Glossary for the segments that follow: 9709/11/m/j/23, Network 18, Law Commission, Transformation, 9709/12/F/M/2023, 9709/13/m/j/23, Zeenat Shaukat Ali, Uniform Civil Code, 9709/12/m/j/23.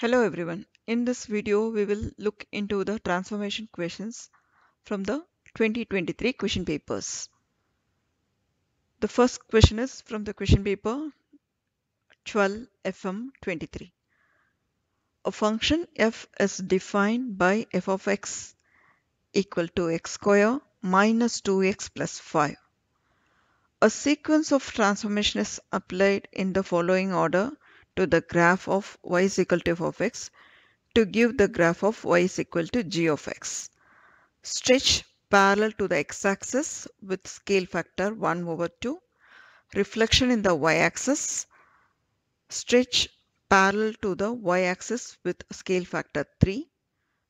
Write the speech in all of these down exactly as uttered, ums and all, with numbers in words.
Hello everyone. In this video we will look into the transformation questions from the twenty twenty-three question papers. The first question is from the question paper twelve F M twenty-three. A function f is defined by f of x equal to x square minus two x plus five. A sequence of transformation is applied in the following order to the graph of y is equal to f of x to give the graph of y is equal to g of x. Stretch parallel to the x-axis with scale factor one over two. Reflection in the y-axis. Stretch parallel to the y-axis with scale factor three.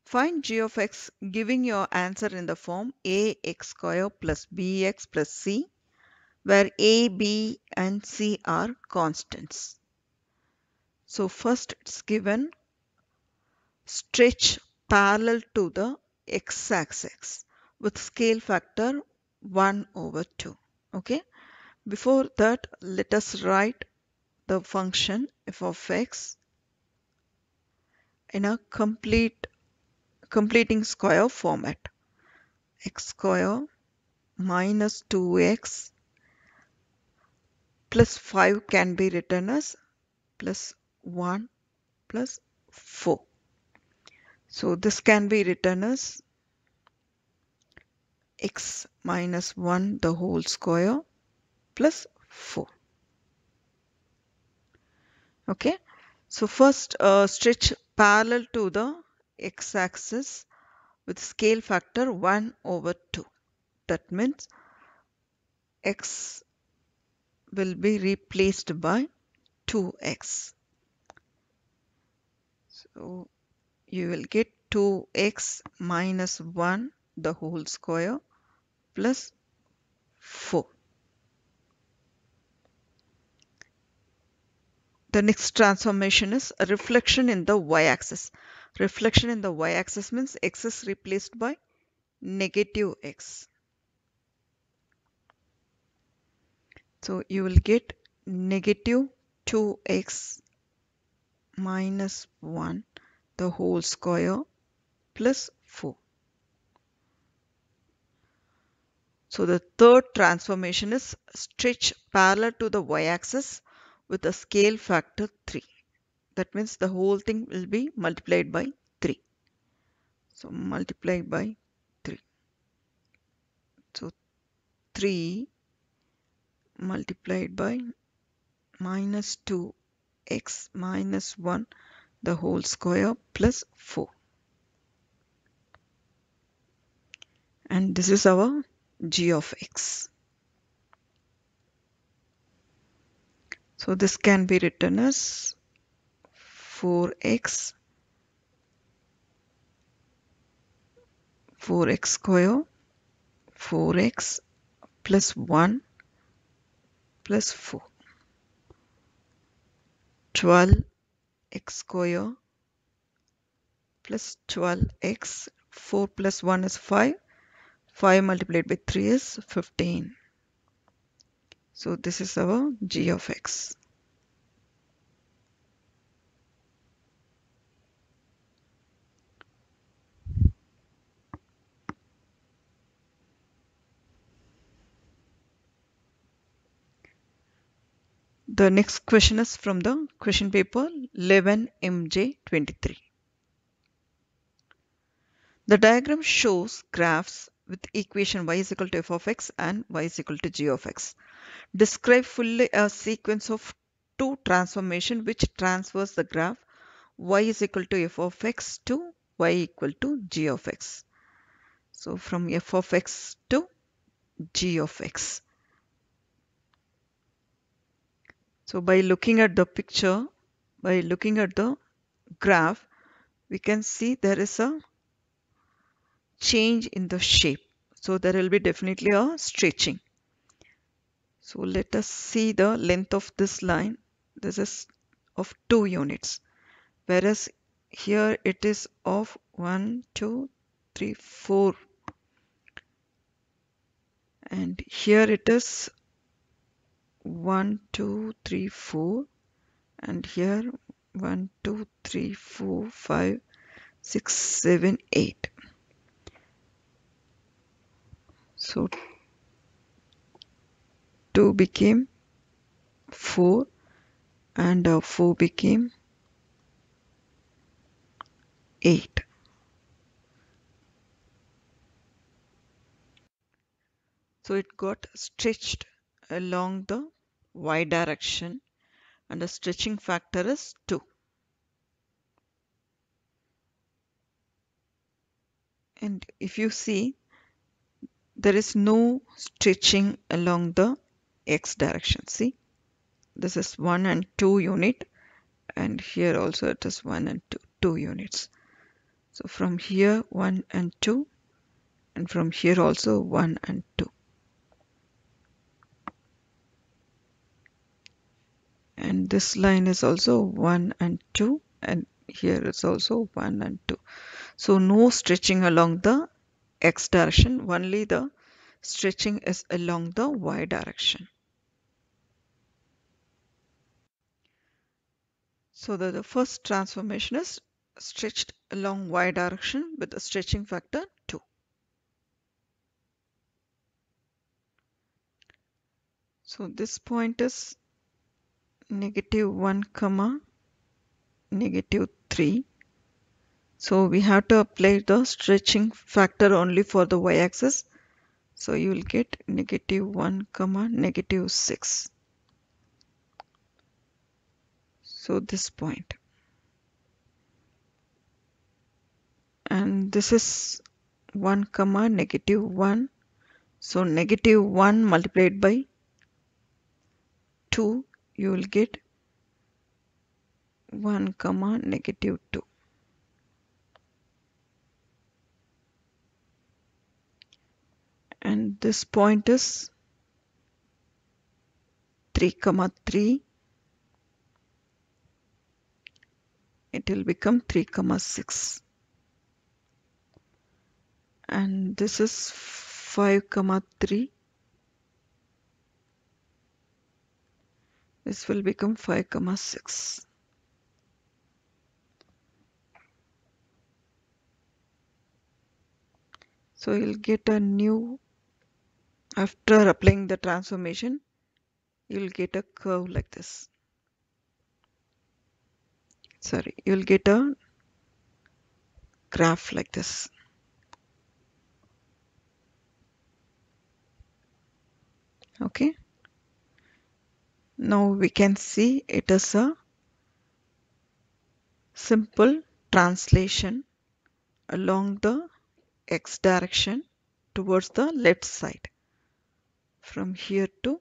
Find g of x giving your answer in the form ax square plus bx plus c, where a, b and c are constants. So first it's given stretch parallel to the x-axis with scale factor one over two. Okay. Before that, let us write the function f of x in a complete completing square format. X square minus two x plus five can be written as plus one plus four. So this can be written as x minus one the whole square plus four. Okay. So first uh, stretch parallel to the x-axis with scale factor one over two. That means x will be replaced by two x. So you will get two x minus one the whole square plus four. The next transformation is a reflection in the y-axis. Reflection in the y-axis means x is replaced by negative x. So you will get negative two x minus one the whole square plus four. So the third transformation is stretch parallel to the y-axis with a scale factor three. That means the whole thing will be multiplied by three. So multiply by three. So three multiplied by minus two x minus one the whole square plus four, and this is our g of x. So this can be written as four x four x square four x plus one plus four. twelve x square plus twelve x, four plus one is five, five multiplied by three is fifteen. So this is our g of x. The next question is from the question paper eleven M J twenty-three. The diagram shows graphs with equation y is equal to f of x and y is equal to g of x. Describe fully a sequence of two transformations which transfers the graph y is equal to f of x to y equal to g of x. So from f of x to g of x. So by looking at the picture, by looking at the graph, we can see there is a change in the shape. So there will be definitely a stretching. So let us see the length of this line. This is of two units, whereas here it is of one, two, three, four. And here it is one, two, three, four, and here one two three four five six seven eight. So two became four and uh, four became eight. So it got stretched along the y direction and the stretching factor is two. And if you see, there is no stretching along the x direction. See, this is one and two unit, and here also it is one and two, two units. So from here one and two, and from here also one and two. And this line is also one and two, and here it's also one and two. So no stretching along the x direction, only the stretching is along the y direction. So the, the first transformation is stretched along y direction with a stretching factor two. So this point is negative one comma negative three. So we have to apply the stretching factor only for the y-axis. So you will get negative one comma negative six. So this point, and this is one comma negative one. So negative one multiplied by two, you will get one comma negative two. And this point is three comma three. It will become three comma six. And this is five comma three. This will become five comma six. So you'll get a new, after applying the transformation, you'll get a curve like this. Sorry, you'll get a graph like this. Okay. Now we can see it is a simple translation along the x direction towards the left side. From here to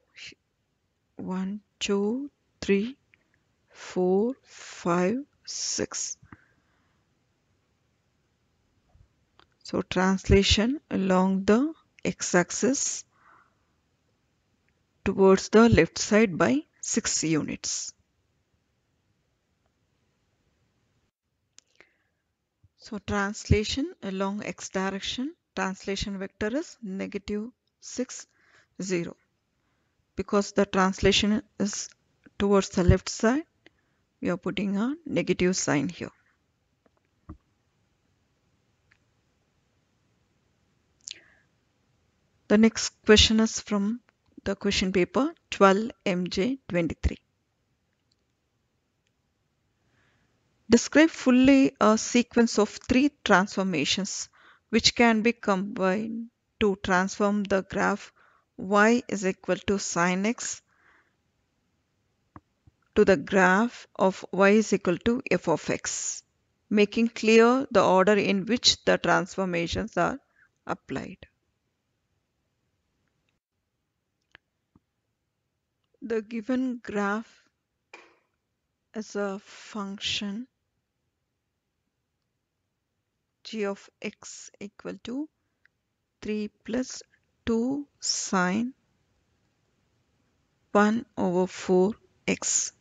one, two, three, four, five, six. So translation along the x-axis towards the left side by six units. So translation along x direction, translation vector is negative six, zero. Because the translation is towards the left side, we are putting a negative sign here. The next question is from the question paper twelve M J twenty-three. Describe fully a sequence of three transformations which can be combined to transform the graph y is equal to sin x to the graph of y is equal to f of x, making clear the order in which the transformations are applied. The given graph is a function g of x equal to three plus two sine one over four x.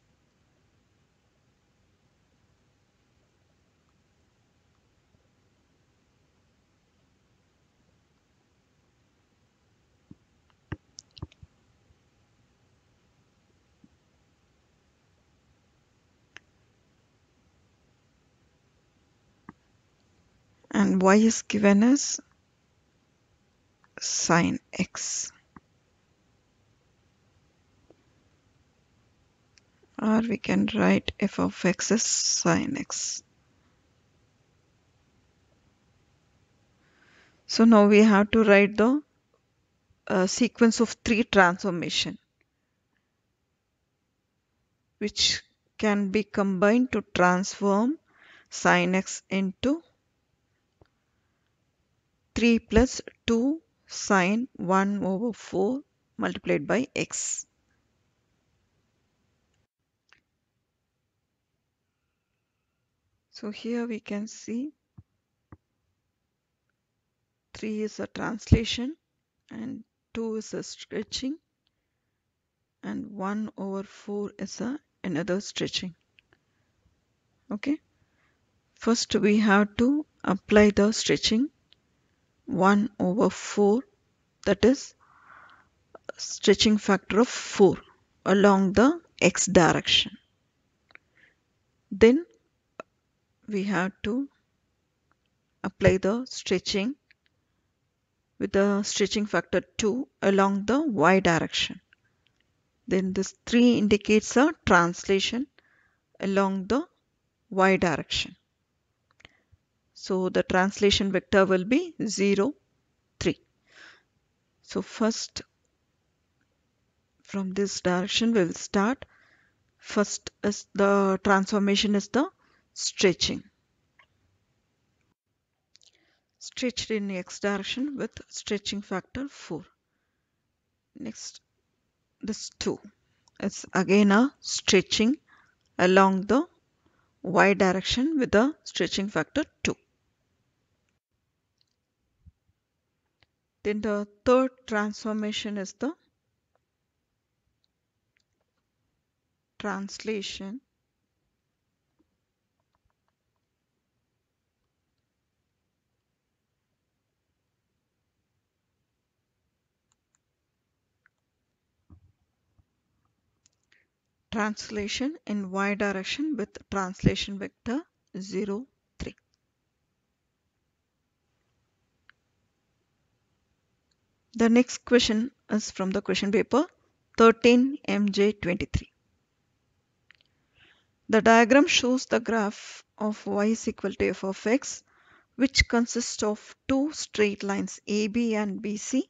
and y is given as sine x. Or we can write f of x as sine x. So now we have to write the uh, sequence of three transformation, which can be combined to transform sine x into three plus two sine one over four multiplied by x. So here we can see three is a translation and two is a stretching and one over four is a, another stretching. Okay. First we have to apply the stretching one over four, that is stretching factor of four along the x direction. Then we have to apply the stretching with the stretching factor two along the y direction. Then this three indicates a translation along the y direction. So the translation vector will be zero, three. So first from this direction we will start. First is the transformation is the stretching, stretched in x direction with stretching factor four. Next, this two is again a stretching along the y direction with a stretching factor two. Then the third transformation is the translation Translation in y direction with translation vector zero, three. The next question is from the question paper thirteen M J twenty-three. The diagram shows the graph of y is equal to f of x, which consists of two straight lines A B and B C.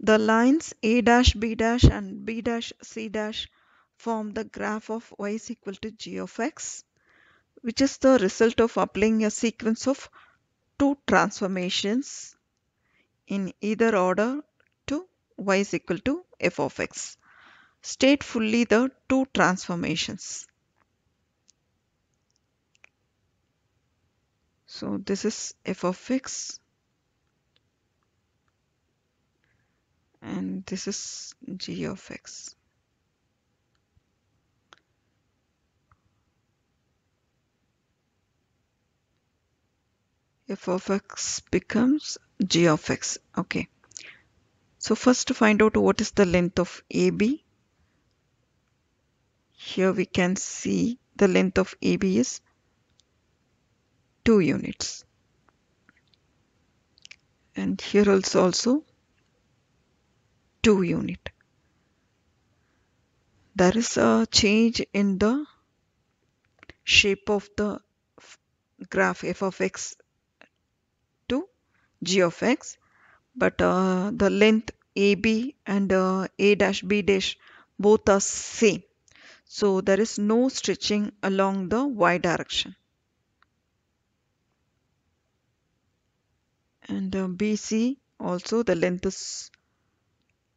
The lines A dash B dash and B dash C dash form the graph of y is equal to g of x, which is the result of applying a sequence of two transformations in either order to y is equal to f of x. State fully the two transformations. So this is f of x and this is g of x. F of x becomes g of x. Okay. So first to find out what is the length of A B. Here we can see the length of A B is two units. And here also also two unit. There is a change in the shape of the graph f of x g of x, but uh, the length A B and uh, A dash B dash both are same. So there is no stretching along the y direction. And uh, B C also the length is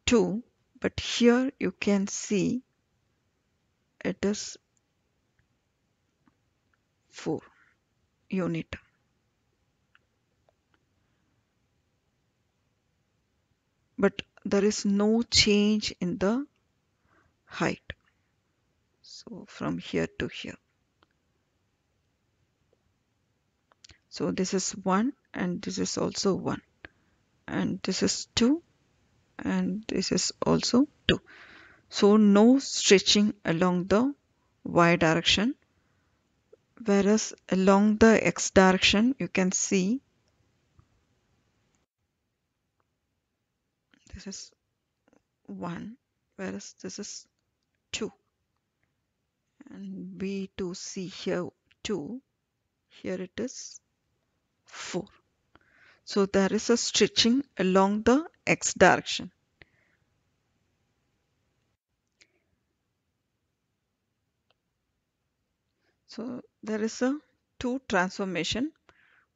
two, but here you can see it is four unit. But there is no change in the height. So from here to here. So this is one and this is also one. And this is two and this is also two. So no stretching along the y direction whereas along the x direction you can see this is one, whereas this is two, and B to C here two, here it is four. So there is a stretching along the x direction. So there is a two transformation,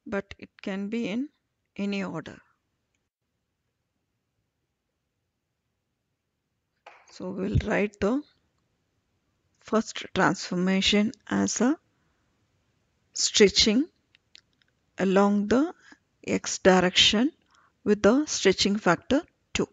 but it can be in any order. So we'll write the first transformation as a stretching along the x direction with the stretching factor two.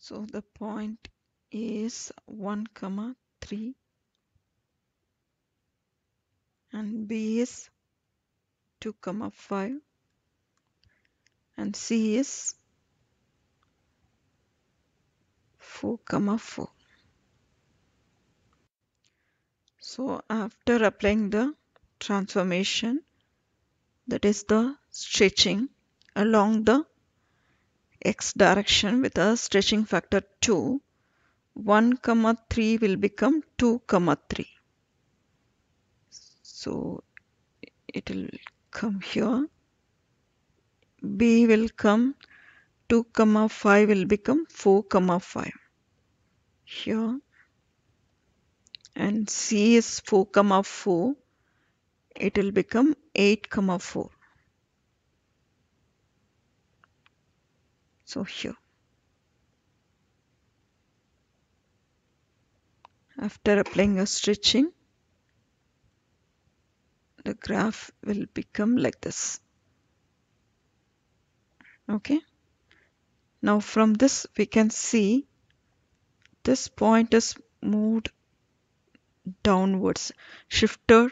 So the point is one comma three and B is two comma five and C is four comma four. So after applying the transformation, that is the stretching along the x direction with a stretching factor two, one comma three will become two comma three. So it will come here. B will come two comma five will become four comma five here, and C is four comma four, it will become eight comma four. So here, after applying a stretching, the graph will become like this. Okay. Now from this we can see this point is moved downwards, shifted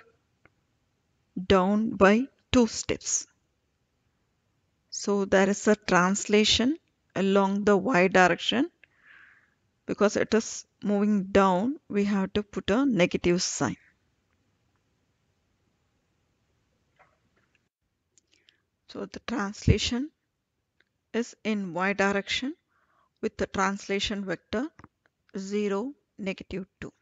down by two steps. So there is a translation along the y direction. Because it is moving down, we have to put a negative sign. So the translation is in y direction with the translation vector zero, negative two.